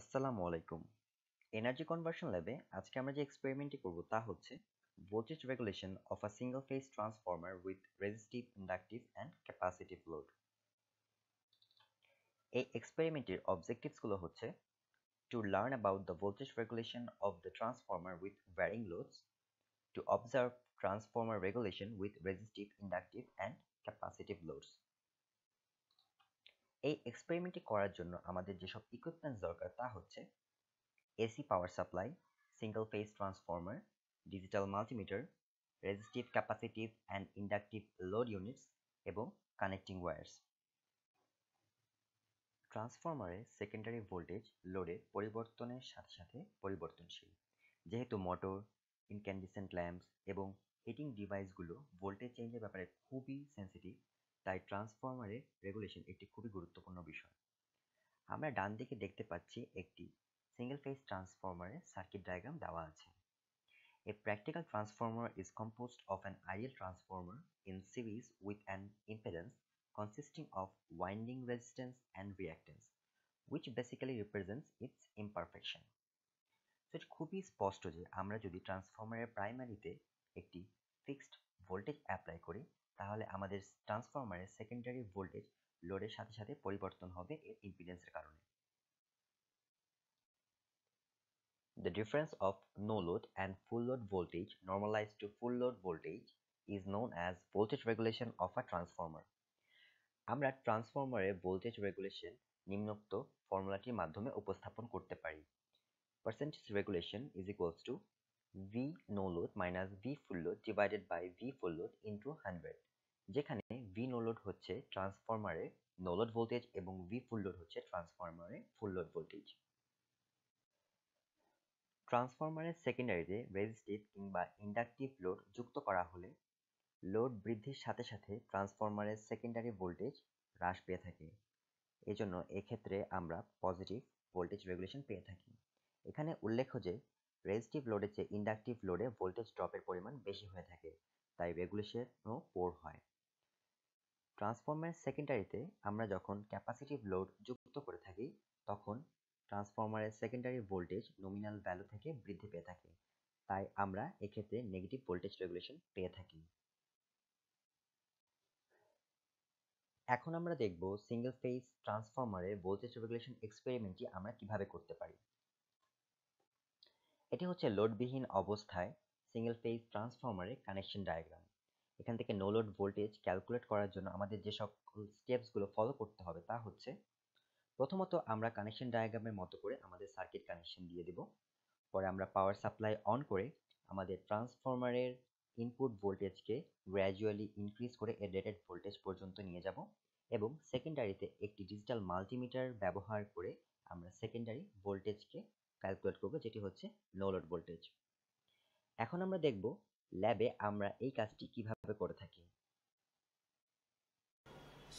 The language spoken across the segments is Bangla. আসসালামু আলাইকুম। এনার্জি কনভার্সন ল্যাবে আজকে আমরা যে এক্সপেরিমেন্টটি করব তা হচ্ছে voltage regulation of a single phase transformer with resistive, inductive and capacitive load. এই এক্সপেরিমেন্টের অবজেক্টিভসগুলো হচ্ছে to learn about the voltage regulation of the transformer with varying loads, to observe transformer regulation with resistive, inductive and capacitive loads. এই এক্সপেরিমেন্টটি করার জন্য আমাদের যেসব ইকুইপমেন্টস দরকার তা হচ্ছে AC power supply, single phase transformer, digital multimeter, resistive, capacitive and inductive load units এবং কানেক্টিং ওয়্যারস। ট্রান্সফর্মারের সেকেন্ডারি ভোল্টেজ লোডে পরিবর্তনের সাথে সাথে পরিবর্তনশীল, যেহেতু মোটর, ইনক্যান্ডেসেন্ট ল্যাম্পস এবং হিটিং ডিভাইসগুলো ভোল্টেজ চেঞ্জের ব্যাপারে খুবই সেন্সিটিভ, তাই ট্রান্সফর্মারের রেগুলেশন একটি খুবই গুরুত্বপূর্ণ বিষয়। আমরা ডান দিকে দেখতে পাচ্ছি একটি সিঙ্গেল ফেজ ট্রান্সফর্মারের সার্কিট ডায়াগ্রাম দেওয়া আছে। A practical transformer is composed of an ideal transformer in series with an impedance consisting of winding resistance and reactance, which basically represents its imperfection. এটা খুবই স্পষ্ট যে আমরা যদি ট্রান্সফর্মারের প্রাইমারিতে একটি ফিক্সড ভোল্টেজ অ্যাপ্লাই করি তাহলে আমাদের ট্রান্সফর্মারের সেকেন্ডারি ভোল্টেজ লোডের সাথে সাথে পরিবর্তন হবে এর ইম্পিডেন্সের কারণে। The difference of no load and full load voltage normalized to full load voltage is known as voltage regulation of a transformer. আমরা ট্রান্সফর্মারের ভোল্টেজ রেগুলেশন নিম্নোক্ত ফর্মুলাটির মাধ্যমে উপস্থাপন করতে পারি। Percentage regulation is equals to V no load minus V full load divided by V full load into 100, যেখানে V no load হচ্ছে ট্রান্সফরমারের no load voltage এবং V full load হচ্ছে ট্রান্সফরমারের full load voltage। ট্রান্সফরমারের সেকেন্ডারিতে রেজিস্টিভ কিংবা ইন্ডাকটিভ লোড যুক্ত করা হলে লোড বৃদ্ধির সাথে সাথে ট্রান্সফরমারের সেকেন্ডারি ভোল্টেজ হ্রাস পেয়ে থাকে, এজন্য এক্ষেত্রে আমরা পজিটিভ ভোল্টেজ রেগুলেশন পেয়ে থাকি। এখানে উল্লেখ্য যে রেজিস্টিভ লোডের চেয়ে ইন্ডাকটিভ লোডে ভোল্টেজ ড্রপের পরিমাণ বেশি হয়ে থাকে, তাই রেগুলেশনও পোর হয়। ট্রান্সফর্মারের সেকেন্ডারিতে আমরা যখন ক্যাপাসিটিভ লোড যুক্ত করে থাকি তখন ট্রান্সফর্মারের সেকেন্ডারি ভোল্টেজ নমিনাল ভ্যালু থেকে বৃদ্ধি পেয়ে থাকে, তাই আমরা এক্ষেত্রে নেগেটিভ ভোল্টেজ রেগুলেশন পেয়ে থাকি। এখন আমরা দেখব সিঙ্গেল ফেজ ট্রান্সফর্মারের ভোল্টেজ রেগুলেশন এক্সপেরিমেন্টটি আমরা কিভাবে করতে পারি। এটি হচ্ছে লোডবিহীন অবস্থায় সিঙ্গেল ফেজ ট্রান্সফর্মারের কানেকশন ডায়াগ্রাম। এখান থেকে নো লোড ভোল্টেজ ক্যালকুলেট করার জন্য আমাদের যে সকল স্টেপসগুলো ফলো করতে হবে তা হচ্ছে প্রথমত আমরা কানেকশন ডায়াগ্রামের মতো করে আমাদের সার্কিট কানেকশন দিয়ে দেব। পরে আমরা পাওয়ার সাপ্লাই অন করে আমাদের ট্রান্সফর্মারের ইনপুট ভোল্টেজকে গ্র্যাজুয়ালি ইনক্রিজ করে এর রেটেড ভোল্টেজ পর্যন্ত নিয়ে যাব এবং সেকেন্ডারিতে একটি ডিজিটাল মাল্টিমিটার ব্যবহার করে আমরা সেকেন্ডারি ভোল্টেজকে ক্যালকুলেট করব, যেটি হচ্ছে নো লোড ভোল্টেজ। এখন আমরা দেখব ল্যাবে আমরা এই কাজটি কিভাবে করে থাকি।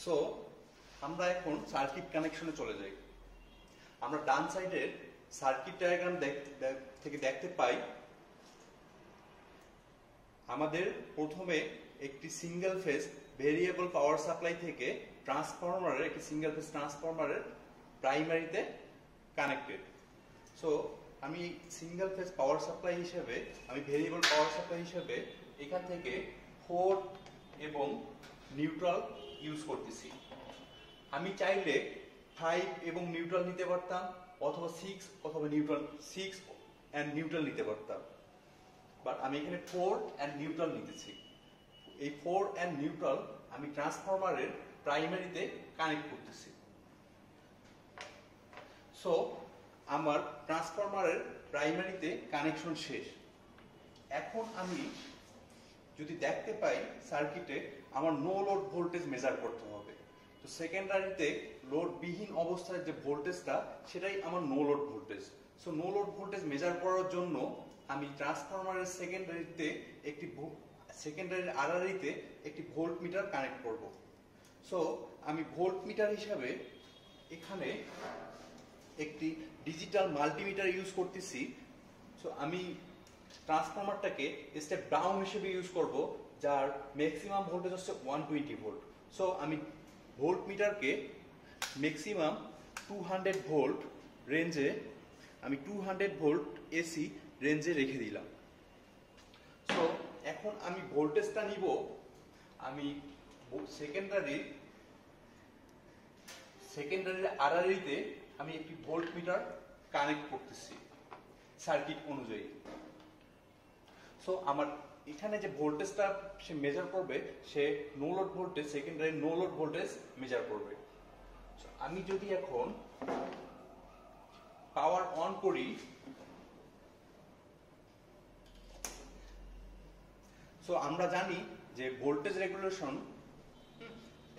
সো আমরা এখন সার্কিট কানেকশনে চলে যাই। আমরা ডান সাইডের সার্কিট ডায়াগ্রাম থেকে দেখতে পাই আমাদের প্রথমে একটি single phase variable power supply থেকে ট্রান্সফরমারের একটি সিঙ্গেল ফেজ ট্রান্সফরমারের প্রাইমারিতে কানেক্টেড। সো আমি সিঙ্গেল ফেজ পাওয়ার সাপ্লাই হিসেবে আমি ভেরিয়েবল পাওয়ার সাপ্লাই হিসেবে এখান থেকে 4 এবং নিউট্রাল ইউজ করতেছি। আমি চাইলে 5 এবং নিউট্রাল নিতে পারতাম অথবা 6 অথবা নিউট্রাল 6 অ্যান্ড নিউট্রাল নিতে পারতাম, বাট আমি এখানে 4 অ্যান্ড নিউট্রাল নিতেছি। এই 4 অ্যান্ড নিউট্রাল আমি ট্রান্সফরমারের প্রাইমারিতে কানেক্ট করতেছি। সো আমার ট্রান্সফরমারের প্রাইমারিতে কানেকশন শেষ। এখন আমি যদি দেখতে পাই সার্কিটে আমার নো লোড ভোল্টেজ মেজার করতে হবে, তো সেকেন্ডারিতে লোডবিহীন অবস্থায় যে ভোল্টেজটা সেটাই আমার no load voltage. So no load voltage measure করার জন্য আমি ট্রান্সফরমারের সেকেন্ডারির আড়াআড়িতে একটি ভোল্ট মিটার কানেক্ট করব। সো আমি ভোল্ট মিটার হিসাবে এখানে একটি ডিজিটাল মাল্টিমিটার ইউজ করতেছি। সো আমি ট্রান্সফরমারটাকে স্টেপ ডাউন হিসেবে ইউজ করব, যার ম্যাক্সিমাম ভোল্টেজ হচ্ছে 120 ভোল্ট। সো আমি ভোল্ট মিটারকে ম্যাক্সিমাম 200 ভোল্ট রেঞ্জে আমি 200 ভোল্ট এসি রেঞ্জে রেখে দিলাম। সো এখন আমি ভোল্টেজটা নিব, আমি সেকেন্ডারির আড়াআড়িতে আমি একটি ভোল্ট মিটার কানেক্ট করতেছি সার্কিট অনুযায়ী। সো আমার এখানে যে ভোল্টেজটা সে মেজার করবে, সে no load voltage, secondary no load voltage measure করবে। আমি যদি এখন পাওয়ার অন করি, সো আমরা জানি যে ভোল্টেজ রেগুলেশন,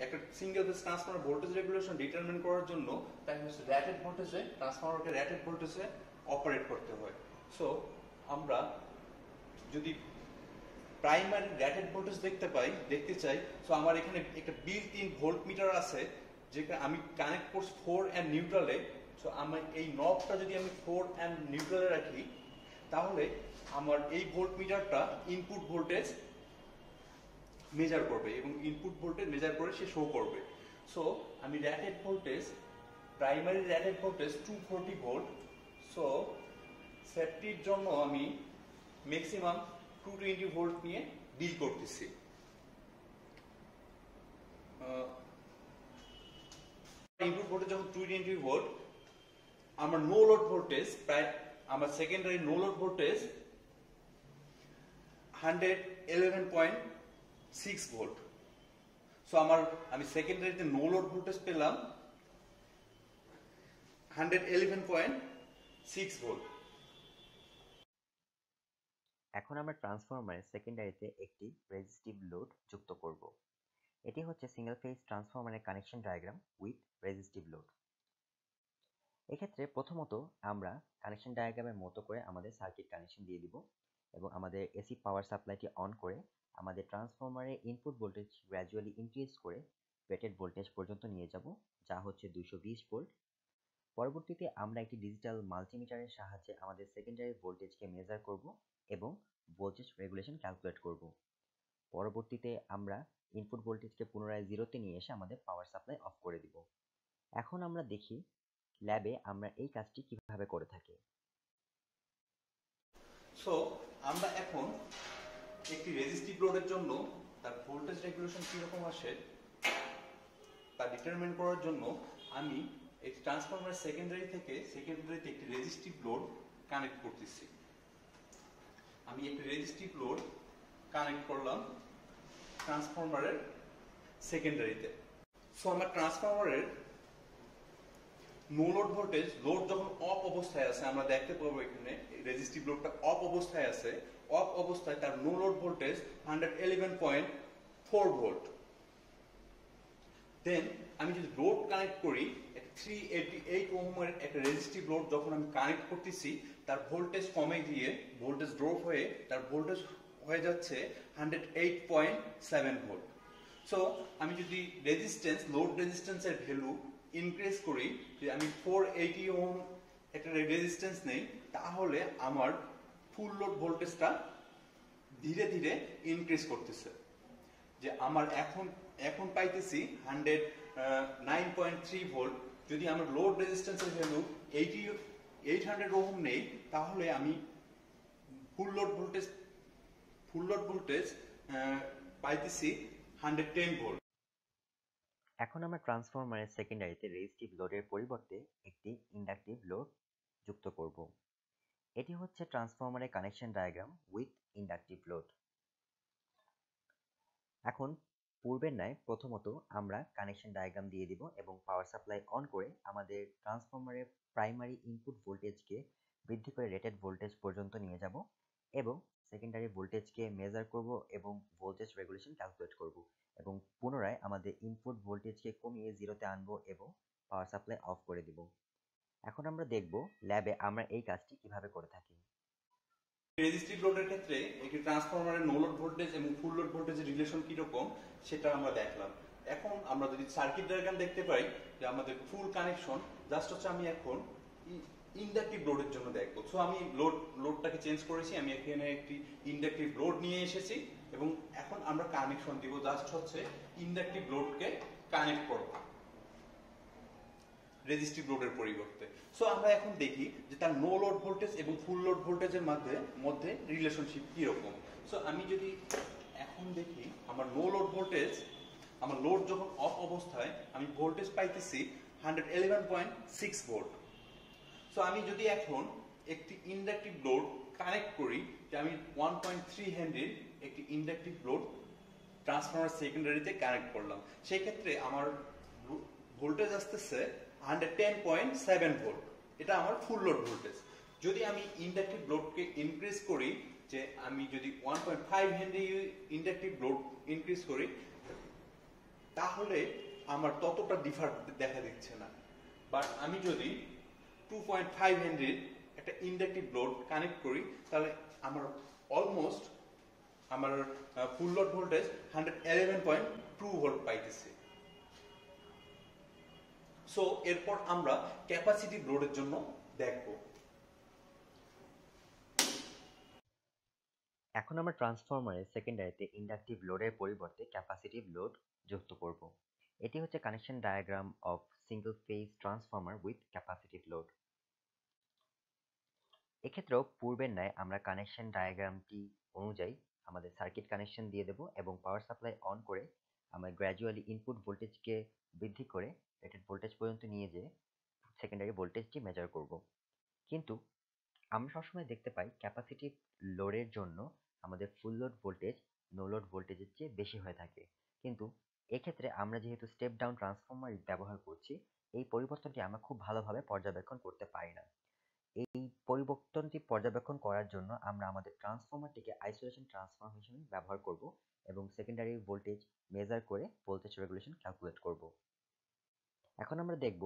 একটা single phase transformer voltage regulation determine করার জন্য তাকে রেটেড ভোল্টেজে, ট্রান্সফরমারকে রেটেড ভোল্টেজে অপারেট করতে হয়। সো আমরা যদি প্রাইমারি রেটেড ভোল্টেজ দেখতে চাই, সো আমার এখানে একটা বিল্ট ইন ভোল্ট মিটার আছে যেটা আমি কানেক্ট করছি 4 অ্যাম্প নিউট্রালে। সো আমার এই নবটা যদি আমি 4 অ্যাম্প নিউট্রালে রাখি, তাহলে আমার এই ভোল্ট মিটারটা ইনপুট ভোল্টেজ মেজার করবে এবং ইনপুট ভোল্টেজ মেজার করে সে শো করবে। সো আমি rated voltage, primary rated voltage 240 volt, so সেফটির জন্য আমি ম্যাক্সিমাম 220 ভোল্ট নিয়ে ডিল করতেছি। ইনপুট ভোল্টেজ যখন 220 ভোল্ট, আমার নো লোড ভোল্টেজ প্রায়, আমার secondary no load voltage 111.6 volt. So আমি সেকেন্ডারিতে নো লোড ভোল্টেজ পেলাম 111.6 ভোল্ট। এখন আমরা ট্রান্সফরমারের সেকেন্ডারিতে একটি রেজিস্টিভ লোড যুক্ত করব। এটি হচ্ছে সিঙ্গেল ফেজ ট্রান্সফরমারের connection diagram with resistive load. এক্ষেত্রে প্রথমত আমরা কানেকশন ডায়াগ্রামের মতো করে আমাদের সার্কিট কানেকশন দিয়ে দিব এবং আমাদের এসি পাওয়ার সাপ্লাইটি অন করে আমাদের ট্রান্সফরমারের ইনপুট ভোল্টেজ গ্র্যাজুয়ালি ইনক্রিজ করে রেটেড ভোল্টেজ পর্যন্ত নিয়ে যাব, যা হচ্ছে 220 ভোল্ট। পরবর্তীতে আমরা একটি ডিজিটাল মাল্টিমিটারের সাহায্যে আমাদের সেকেন্ডারি ভোল্টেজকে মেজার করব এবং ভোল্টেজ রেগুলেশন ক্যালকুলেট করব। পরবর্তীতে আমরা ইনপুট ভোল্টেজকে পুনরায় জিরোতে নিয়ে এসে আমাদের পাওয়ার সাপ্লাই অফ করে দিব। এখন আমরা দেখি ল্যাবে আমরা এই কাজটি কিভাবে করে থাকি। সো আমরা এখন একটি রেজিস্টিভ লোডের জন্য তার ভোল্টেজ রেগুলেশন কিরকম আসে তা ডিটারমিন করার জন্য আমি এই ট্রান্সফরমারের সেকেন্ডারিতে একটি রেজিস্টিভ লোড কানেক্ট করতেছি। আমি একটি রেজিস্টিভ লোড কানেক্ট করলাম ট্রান্সফরমারের সেকেন্ডারিতে। সো আমার ট্রান্সফরমারের নো লোড ভোল্টেজ, লোড যখন অফ অবস্থায় আছে, আমরা দেখতে পাবো এখানে রেজিস্টিভ লোডটা অফ অবস্থায় আছে। অফ অবস্থায় তার no load voltage 111.4 volt. Then আমি যদি লোড কানেক্ট করি 388 ওহমের একটা রেজিস্টিভ লোড যখন আমি কানেক্ট করতেছি, তার ভোল্টেজ কমে গিয়ে ভোল্টেজ ড্রপ হয়ে তার ভোল্টেজ হয়ে যাচ্ছে 108.7 ভোল্ট। সো আমি যদি রেজিস্ট্যান্স, লোড রেজিস্ট্যান্সের ভ্যালু ইনক্রিজ করি, আমি 480 ওহম একটা রেজিস্ট্যান্স নেই, তাহলে আমার ফুল লোড ভোল্টেজটা ধীরে ধীরে ইনক্রিজ করতেছে, যে আমার এখন পাইতেছি 109.3 ভোল্ট। যদি আমার লোড রেজিস্ট্যান্সের ভ্যালু 800 ওহম নেই, তাহলে আমি ফুল লোড ভোল্টেজ পাইতেছি 110 ভোল্ট। এখন আমরা ট্রান্সফরমারের সেকেন্ডারিতে রেজিস্টিভ লোডের পরিবর্তে একটি ইন্ডাকটিভ লোড যুক্ত করব। এটি হচ্ছে ট্রান্সফরমারের connection diagram with inductive load. এখন পূর্বের ন্যায় প্রথমত আমরা কানেকশন ডায়াগ্রাম দিয়ে দিব এবং পাওয়ার সাপ্লাই অন করে আমাদের ট্রান্সফরমারের প্রাইমারি ইনপুট ভোল্টেজকে বৃদ্ধি করে রেটেড ভোল্টেজ পর্যন্ত নিয়ে যাব এবং সেকেন্ডারি ভোল্টেজকে মেজার করব এবং ভোল্টেজ রেগুলেশন ক্যালকুলেট করব এবং পুনরায় আমাদের ইনপুট ভোল্টেজকে কমিয়ে জিরোতে আনবো এবং পাওয়ার সাপ্লাই অফ করে দিব। এখন আমরা দেখব ল্যাবে আমরা এই কাজটি কিভাবে করে থাকি। রেজিস্টিভ লোডের ক্ষেত্রে একটি ট্রান্সফরমারের নো লোড ভোল্টেজ এবং ফুল লোড ভোল্টেজের রিলেশন কিরকম সেটা আমরা দেখলাম। এখন আমরা যদি সার্কিট ডায়াগ্রাম দেখতে পাই যে আমাদের ফুল কানেকশন, জাস্ট হচ্ছে আমি এখন ইন্ডাকটিভ লোডের জন্য দেখব। সো আমি লোডটাকে চেঞ্জ করেছি, আমি এখানে একটি ইন্ডাকটিভ লোড নিয়ে এসেছি এবং এখন আমরা কানেকশন দিব, জাস্ট হচ্ছে ইন্ডাকটিভ লোডকে কানেক্ট করব। রেজিস্টিভ লোডের পরিবর্তে। সো আমরা এখন দেখি যে তার নো লোড ভোল্টেজ এবং ফুল লোড ভোল্টেজের মধ্যে রিলেশনশিপ কীরকম। সো আমি যদি এখন দেখি আমার নো লোড ভোল্টেজ, আমার লোড যখন অফ অবস্থায় আমি ভোল্টেজ পাইতেছি 111.6 ভোল্ট। সো আমি যদি এখন একটি ইন্ডাকটিভ লোড কানেক্ট করি, যে আমি 1.3 হেনরির একটি ইন্ডাকটিভ লোড ট্রান্সফরমার সেকেন্ডারিতে কানেক্ট করলাম, সেক্ষেত্রে আমার ভোল্টেজ আসতেছে 110.7 ভোল্ট, এটা আমার ফুল লোড ভোল্টেজ। যদি আমি ইন্ডাকটিভ লোডকে ইনক্রিজ করি, যে আমি যদি 1.5 হেনরি ইন্ডাকটিভ লোড ইনক্রিজ করি, তাহলে আমার ততটা ডিফার দেখা দিচ্ছে না। বাট আমি যদি 2.5 হেনরির একটা ইন্ডাকটিভ লোড কানেক্ট করি, তাহলে আমার অলমোস্ট আমার ফুল লোড ভোল্টেজ 111.2 ভোল্ট পাইতেছে। সো এরপর আমরা ক্যাপাসিটি লোডের জন্য দেখব। এখন আমরা ট্রান্সফরমারের সেকেন্ডারিতে ইন্ডাকটিভ লোডের পরিবর্তে ক্যাপাসিটিভ লোড যুক্ত করব। এটি হচ্ছে connection diagram of single phase transformer with capacitive load. এক্ষেত্রেও পূর্বের ন্যায় আমরা কানেকশন ডায়াগ্রামটি অনুযায়ী আমাদের সার্কিট কানেকশন দিয়ে দেব এবং পাওয়ার সাপ্লাই অন করে আমরা গ্র্যাজুয়ালি ইনপুট ভোল্টেজকে বৃদ্ধি করে রেটেড ভোল্টেজ পর্যন্ত নিয়ে যেয়ে সেকেন্ডারি ভোল্টেজটি মেজার করব। কিন্তু আমরা সবসময় দেখতে পাই ক্যাপাসিটিভ লোডের জন্য আমাদের full load voltage no load ভোল্টেজের চেয়ে বেশি হয়ে থাকে। কিন্তু এক্ষেত্রে আমরা যেহেতু স্টেপ ডাউন ট্রান্সফরমার ব্যবহার করছি, এই পরিবর্তনটি আমরা খুব ভালোভাবে পর্যবেক্ষণ করতে পারি না। এই পরিবর্তনটি পর্যবেক্ষণ করার জন্য আমরা আমাদের ট্রান্সফরমারটিকে আইসোলেশন ট্রান্সফরমার হিসেবে ব্যবহার করব এবং সেকেন্ডারি ভোল্টেজ মেজার করে ভোল্টেজ রেগুলেশন ক্যালকুলেট করব। এখন আমরা দেখব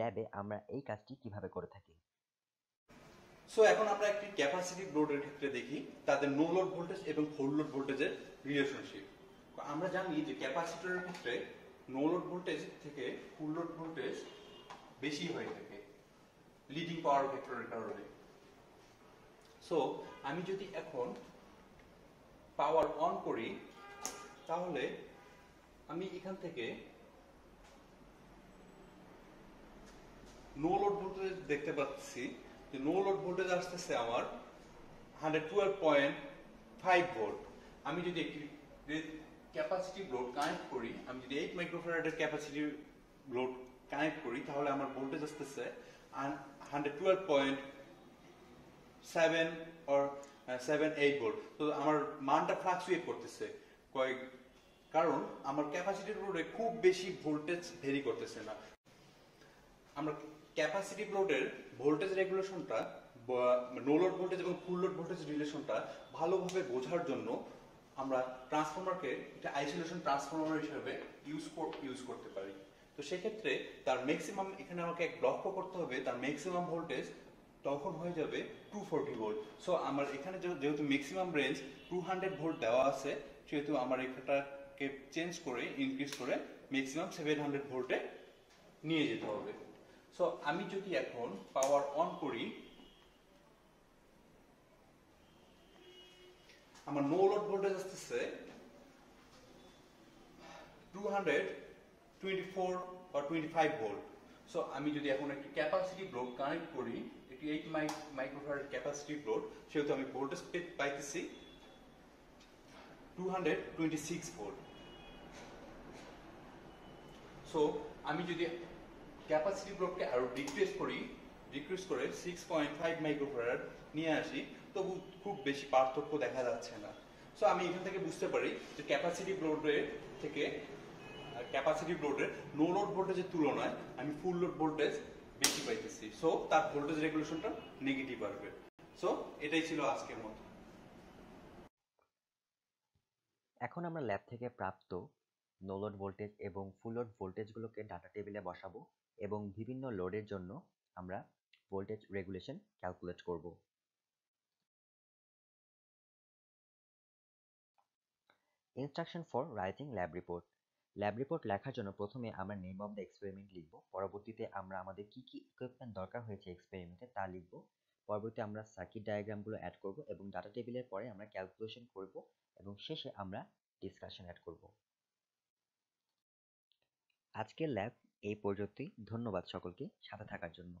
ল্যাবে আমরা এই কাজটি কিভাবে করে থাকি। সো এখন আমরা একটি ক্যাপাসিটিভ লোডের ক্ষেত্রে দেখি তাদের নো লোড ভোল্টেজ এবং ফুল লোড ভোল্টেজের রিলেশনশিপ। আমরা জানি যে ক্যাপাসিটরের ক্ষেত্রে নো লোড ভোল্টেজ থেকে ফুল লোড ভোল্টেজ বেশি হয়ে থাকে লিডিং পাওয়ার ফ্যাক্টরের কারণে। সো আমি যদি এখন পাওয়ার অন করি, তাহলে আমি এখান থেকে নো লোড ভোল্টেজ দেখতে পাচ্ছি যে নো লোড ভোল্টেজ আসতেছে আমার 112.5 ভোল্ট। আমি যদি একটি ক্যাপাসিটিভ লোড কানেক্ট করি, আমি যদি 8 মাইক্রোফ্যারাডের ক্যাপাসিটিভ লোড কানেক্ট করি, তাহলে আমার ভোল্টেজ আসতেছে 112.78 ভোল্ট। তো আমার মানটা ফ্লাকচুয়েট করতেছে কয়েক, কারণ আমার ক্যাপাসিটিভ লোডে খুব বেশি ভোল্টেজ ভেরি করতেছে না। আমরা ক্যাপাসিটিভ লোডের ভোল্টেজ রেগুলেশনটা, নো লোড ভোল্টেজ এবং ফুল লোড ভোল্টেজ রিলেশনটা ভালোভাবে বোঝার জন্য আমরা ট্রান্সফরমারকে একটা আইসোলেশন ট্রান্সফরমার হিসেবে ইউজ করতে পারি। তো সেক্ষেত্রে তার ম্যাক্সিমাম, এখানে আমাকে এক লক্ষ্য করতে হবে, তার ম্যাক্সিমাম ভোল্টেজ তখন হয়ে যাবে 240 ভোল্ট। সো আমার এখানে যেহেতু ম্যাক্সিমাম রেঞ্জ 200 ভোল্ট দেওয়া আছে, সেহেতু আমার এটাকে চেঞ্জ করে ইনক্রিজ করে ম্যাক্সিমাম 700 ভোল্টে নিয়ে যেতে হবে। সো আমি যদি এখন পাওয়ার অন করি, আমার নো লোড ভোল্টেজ আসতেছে 224 বা 25 ভোল্ট। সো আমি যদি এখন একটি ক্যাপাসিটিভ লোড কানেক্ট করি, এটি 8 মাইক্রোফ্যারাড ক্যাপাসিটিভ লোড, সেহেতু আমি ভোল্টেজ পাইতেছি 226 ভোল্ট। সো আমি যদি ক্যাপাসিটিভ লোডকে আরো ডিক্রিজ করে 6.5 মাইক্রোফ্যারাড নিয়ে আসি, তবু খুব বেশি পার্থক্য দেখা যাচ্ছে না। সো আমি এখান থেকে বুঝতে পারি যে ক্যাপাসিটিভ লোডের নো লোড ভোল্টেজের তুলনায় আমি ফুল লোড ভোল্টেজ বেশি পাইতেছি। সো তার ভোল্টেজ রেগুলেশনটা নেগেটিভ আসবে। সো এটাই ছিল আজকের মত। এখন আমরা ল্যাব থেকে প্রাপ্ত নো লোড ভোল্টেজ এবং ফুল লোড ভোল্টেজগুলোকে ডাটা টেবিলে বসাবো এবং বিভিন্ন লোডের জন্য আমরা ভোল্টেজ রেগুলেশন ক্যালকুলেট করব। Instruction for writing lab report. Lab report লেখার জন্য প্রথমে আমরা নেম অফ দ্য এক্সপেরিমেন্ট লিখব, পরবর্তীতে আমরা আমাদের কি কি ইকুইপমেন্ট দরকার হয়েছে এক্সপেরিমেন্টে তা লিখব, পরবর্তীতে আমরা সার্কিট ডায়াগ্রামগুলো অ্যাড করব এবং ডাটা টেবিলের পরে আমরা ক্যালকুলেশন করব এবং শেষে আমরা ডিসকাশন অ্যাড করব। আজকের ল্যাব এই পর্যন্তই। ধন্যবাদ সকলকে সাথে থাকার জন্য।